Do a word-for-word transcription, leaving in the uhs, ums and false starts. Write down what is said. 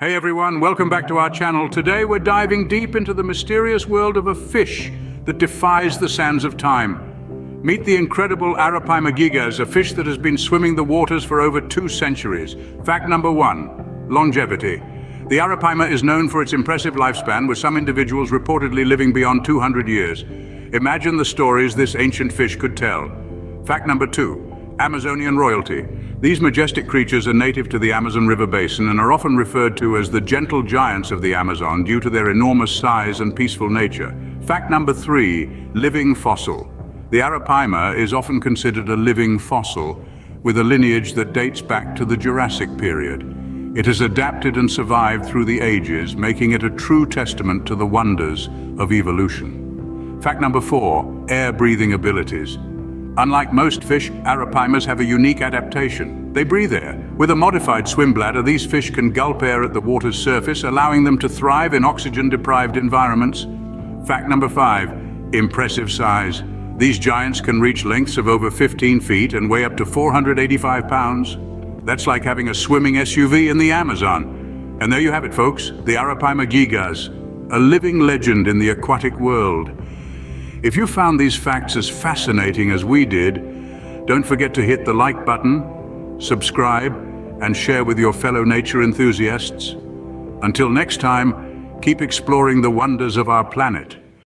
Hey everyone, welcome back to our channel. Today we're diving deep into the mysterious world of a fish that defies the sands of time. Meet the incredible Arapaima gigas, a fish that has been swimming the waters for over two centuries. Fact number one, longevity. The Arapaima is known for its impressive lifespan, with some individuals reportedly living beyond two hundred years. Imagine the stories this ancient fish could tell. Fact number two, Amazonian royalty. These majestic creatures are native to the Amazon River basin and are often referred to as the gentle giants of the Amazon due to their enormous size and peaceful nature. Fact number three, living fossil. The Arapaima is often considered a living fossil with a lineage that dates back to the Jurassic period. It has adapted and survived through the ages, making it a true testament to the wonders of evolution. Fact number four, air-breathing abilities. Unlike most fish, Arapaimas have a unique adaptation. They breathe air. With a modified swim bladder, these fish can gulp air at the water's surface, allowing them to thrive in oxygen-deprived environments. Fact number five, impressive size. These giants can reach lengths of over fifteen feet and weigh up to four hundred eighty-five pounds. That's like having a swimming S U V in the Amazon. And there you have it, folks, the Arapaima gigas, a living legend in the aquatic world. If you found these facts as fascinating as we did, don't forget to hit the like button, subscribe, and share with your fellow nature enthusiasts. Until next time, keep exploring the wonders of our planet.